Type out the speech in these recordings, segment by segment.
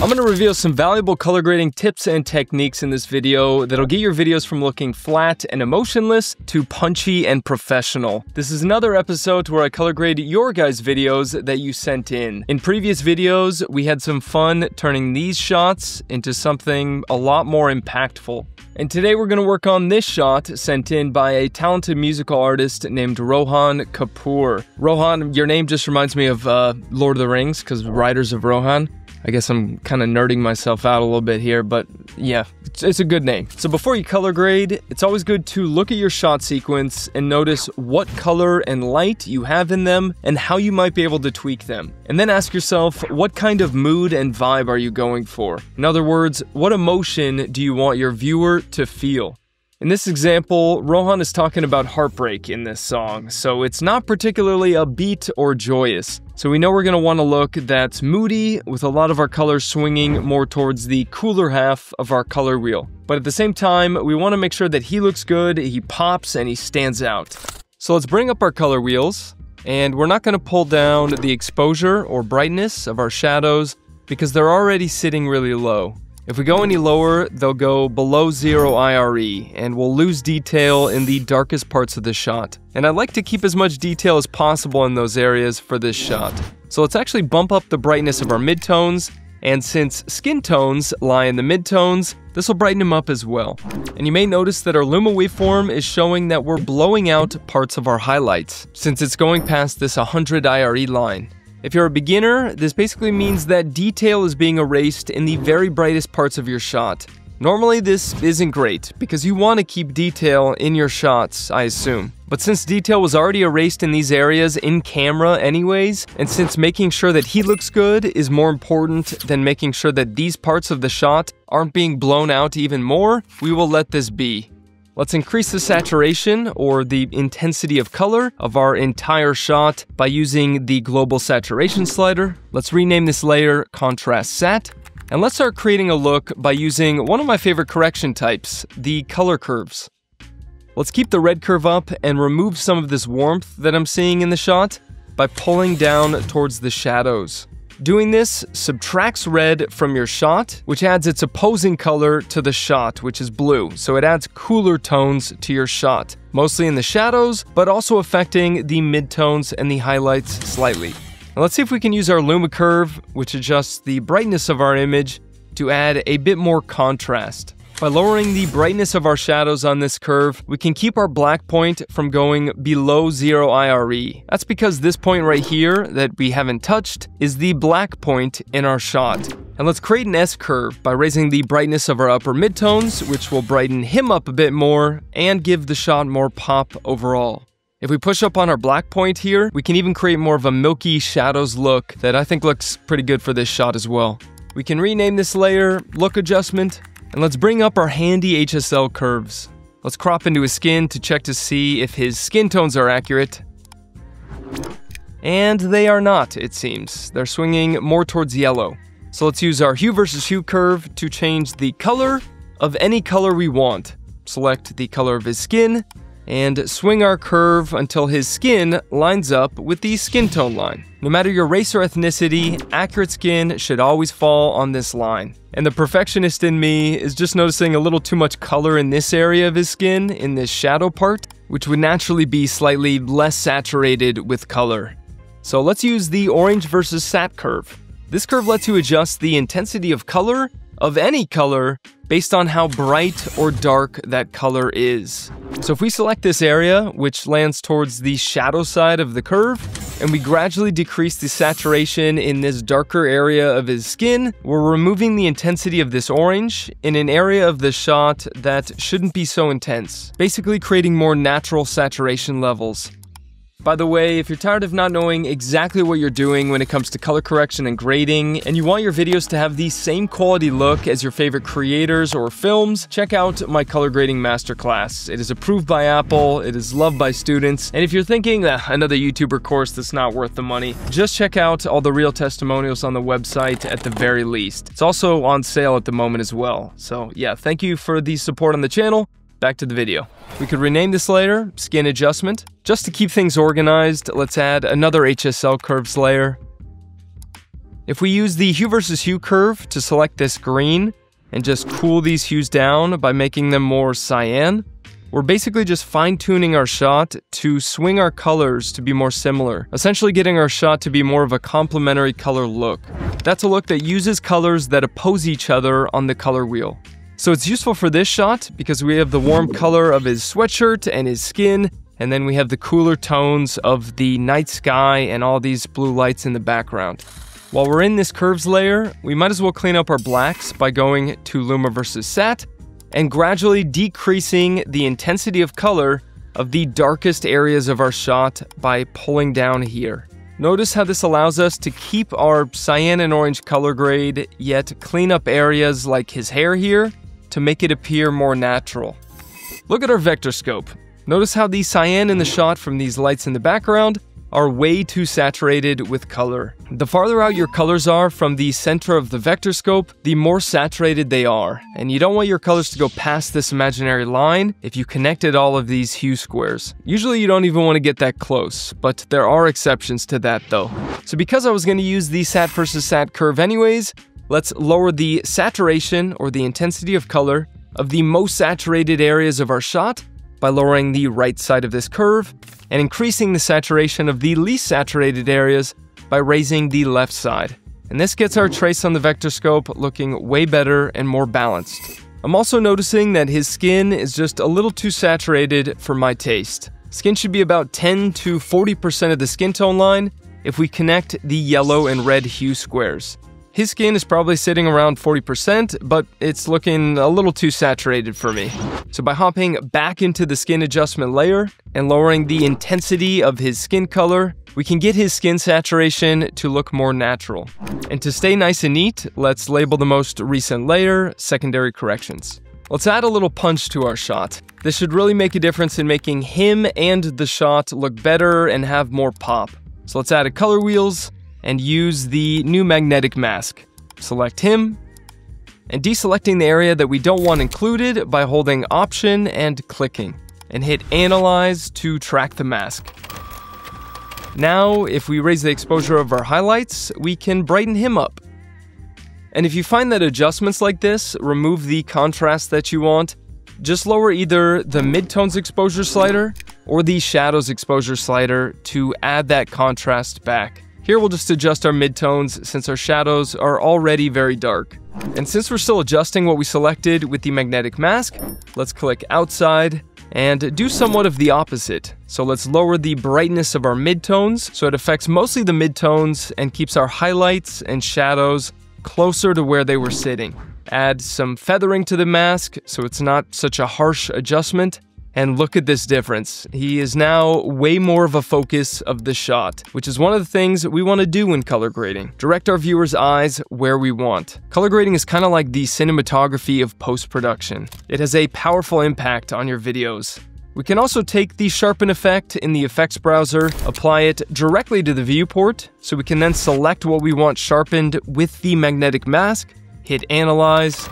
I'm gonna reveal some valuable color grading tips and techniques in this video that'll get your videos from looking flat and emotionless to punchy and professional. This is another episode where I color grade your guys' videos that you sent in. In previous videos, we had some fun turning these shots into something a lot more impactful. And today we're gonna work on this shot sent in by a talented musical artist named Rohan Kapoor. Rohan, your name just reminds me of Lord of the Rings, because Riders of Rohan. I guess I'm kind of nerding myself out a little bit here, but yeah, it's a good name. So before you color grade, it's always good to look at your shot sequence and notice what color and light you have in them and how you might be able to tweak them. And then ask yourself, what kind of mood and vibe are you going for? In other words, what emotion do you want your viewer to feel? In this example, Rohan is talking about heartbreak in this song, so it's not particularly upbeat or joyous. So we know we're going to want a look that's moody, with a lot of our colors swinging more towards the cooler half of our color wheel. But at the same time, we want to make sure that he looks good, he pops, and he stands out. So let's bring up our color wheels, and we're not going to pull down the exposure or brightness of our shadows because they're already sitting really low. If we go any lower, they'll go below 0 IRE, and we'll lose detail in the darkest parts of the shot. And I'd like to keep as much detail as possible in those areas for this shot. So let's actually bump up the brightness of our midtones, and since skin tones lie in the midtones, this will brighten them up as well. And you may notice that our Luma waveform is showing that we're blowing out parts of our highlights, since it's going past this 100 IRE line. If you're a beginner, this basically means that detail is being erased in the very brightest parts of your shot. Normally this isn't great, because you want to keep detail in your shots, I assume. But since detail was already erased in these areas in camera anyways, and since making sure that he looks good is more important than making sure that these parts of the shot aren't being blown out even more, we will let this be. Let's increase the saturation, or the intensity of color, of our entire shot by using the global saturation slider. Let's rename this layer Contrast Sat, and let's start creating a look by using one of my favorite correction types, the color curves. Let's keep the red curve up and remove some of this warmth that I'm seeing in the shot by pulling down towards the shadows. Doing this subtracts red from your shot, which adds its opposing color to the shot, which is blue, so it adds cooler tones to your shot, mostly in the shadows, but also affecting the midtones and the highlights slightly. Now let's see if we can use our Luma curve, which adjusts the brightness of our image, to add a bit more contrast. By lowering the brightness of our shadows on this curve, we can keep our black point from going below 0 IRE. That's because this point right here that we haven't touched is the black point in our shot. And let's create an S-curve by raising the brightness of our upper midtones, which will brighten him up a bit more and give the shot more pop overall. If we push up on our black point here, we can even create more of a milky shadows look that I think looks pretty good for this shot as well. We can rename this layer Look Adjustment, and let's bring up our handy HSL curves. Let's crop into his skin to check to see if his skin tones are accurate. And they are not, it seems. They're swinging more towards yellow. So let's use our Hue vs Hue curve to change the color of any color we want. Select the color of his skin and swing our curve until his skin lines up with the skin tone line. No matter your race or ethnicity, accurate skin should always fall on this line. And the perfectionist in me is just noticing a little too much color in this area of his skin, in this shadow part, which would naturally be slightly less saturated with color. So let's use the Orange vs Sat curve. This curve lets you adjust the intensity of color of any color based on how bright or dark that color is. So if we select this area, which lands towards the shadow side of the curve, and we gradually decrease the saturation in this darker area of his skin, we're removing the intensity of this orange in an area of the shot that shouldn't be so intense, basically creating more natural saturation levels. By the way, if you're tired of not knowing exactly what you're doing when it comes to color correction and grading, and you want your videos to have the same quality look as your favorite creators or films, check out my color grading masterclass. It is approved by Apple, it is loved by students, and if you're thinking, another YouTuber course that's not worth the money, just check out all the real testimonials on the website at the very least. It's also on sale at the moment as well. So yeah, thank you for the support on the channel. Back to the video. We could rename this layer Skin Adjustment. Just to keep things organized, let's add another HSL curves layer. If we use the Hue vs Hue curve to select this green and just cool these hues down by making them more cyan, we're basically just fine-tuning our shot to swing our colors to be more similar, essentially getting our shot to be more of a complementary color look. That's a look that uses colors that oppose each other on the color wheel. So it's useful for this shot because we have the warm color of his sweatshirt and his skin, and then we have the cooler tones of the night sky and all these blue lights in the background. While we're in this curves layer, we might as well clean up our blacks by going to Luma vs Sat, and gradually decreasing the intensity of color of the darkest areas of our shot by pulling down here. Notice how this allows us to keep our cyan and orange color grade, yet clean up areas like his hair here to make it appear more natural. Look at our vectorscope. Notice how the cyan in the shot from these lights in the background are way too saturated with color. The farther out your colors are from the center of the vectorscope, the more saturated they are, and you don't want your colors to go past this imaginary line if you connected all of these hue squares. Usually you don't even want to get that close, but there are exceptions to that though. So because I was going to use the Sat versus Sat curve anyways, let's lower the saturation or the intensity of color of the most saturated areas of our shot by lowering the right side of this curve, and increasing the saturation of the least saturated areas by raising the left side. And this gets our trace on the vectorscope looking way better and more balanced. I'm also noticing that his skin is just a little too saturated for my taste. Skin should be about 10 to 40% of the skin tone line if we connect the yellow and red hue squares. His skin is probably sitting around 40%, but it's looking a little too saturated for me. So by hopping back into the skin adjustment layer and lowering the intensity of his skin color, we can get his skin saturation to look more natural. And to stay nice and neat, let's label the most recent layer secondary corrections. Let's add a little punch to our shot. This should really make a difference in making him and the shot look better and have more pop. So let's add a color wheels and use the new magnetic mask. Select him, and deselecting the area that we don't want included by holding Option and clicking, and hit Analyze to track the mask. Now, if we raise the exposure of our highlights, we can brighten him up. And if you find that adjustments like this remove the contrast that you want, just lower either the midtones exposure slider or the shadows exposure slider to add that contrast back. Here we'll just adjust our midtones since our shadows are already very dark. And since we're still adjusting what we selected with the magnetic mask, let's click outside and do somewhat of the opposite. So let's lower the brightness of our midtones so it affects mostly the midtones and keeps our highlights and shadows closer to where they were sitting. Add some feathering to the mask so it's not such a harsh adjustment. And look at this difference. He is now way more of a focus of the shot, which is one of the things we want to do when color grading. Direct our viewers' eyes where we want. Color grading is kind of like the cinematography of post-production. It has a powerful impact on your videos. We can also take the sharpen effect in the effects browser, apply it directly to the viewport, so we can then select what we want sharpened with the magnetic mask, hit Analyze,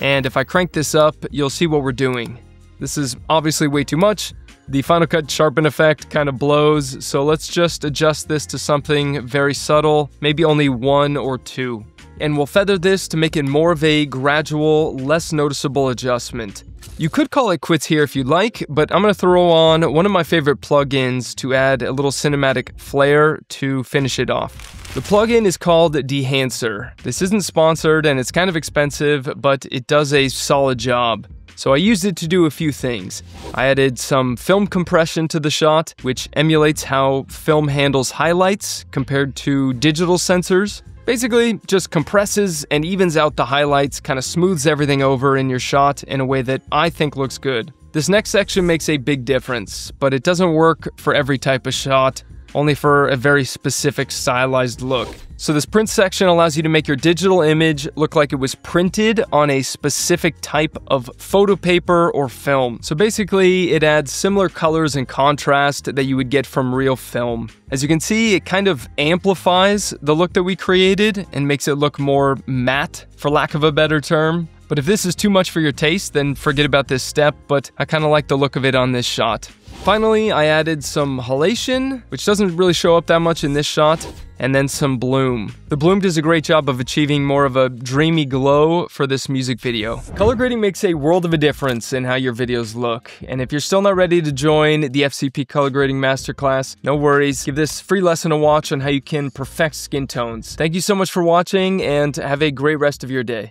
and if I crank this up, you'll see what we're doing. This is obviously way too much. The Final Cut sharpen effect kind of blows, so let's just adjust this to something very subtle, maybe only 1 or 2. And we'll feather this to make it more of a gradual, less noticeable adjustment. You could call it quits here if you'd like, but I'm gonna throw on one of my favorite plugins to add a little cinematic flair to finish it off. The plugin is called Dehancer. This isn't sponsored and it's kind of expensive, but it does a solid job. So I used it to do a few things. I added some film compression to the shot, which emulates how film handles highlights compared to digital sensors. Basically, just compresses and evens out the highlights, kind of smooths everything over in your shot in a way that I think looks good. This next section makes a big difference, but it doesn't work for every type of shot, only for a very specific stylized look. So this print section allows you to make your digital image look like it was printed on a specific type of photo paper or film. So basically, it adds similar colors and contrast that you would get from real film. As you can see, it kind of amplifies the look that we created and makes it look more matte, for lack of a better term. But if this is too much for your taste, then forget about this step, but I kind of like the look of it on this shot. Finally, I added some halation, which doesn't really show up that much in this shot, and then some bloom. The bloom does a great job of achieving more of a dreamy glow for this music video. Color grading makes a world of a difference in how your videos look. And if you're still not ready to join the FCP Color Grading Masterclass, no worries. Give this free lesson a watch on how you can perfect skin tones. Thank you so much for watching and have a great rest of your day.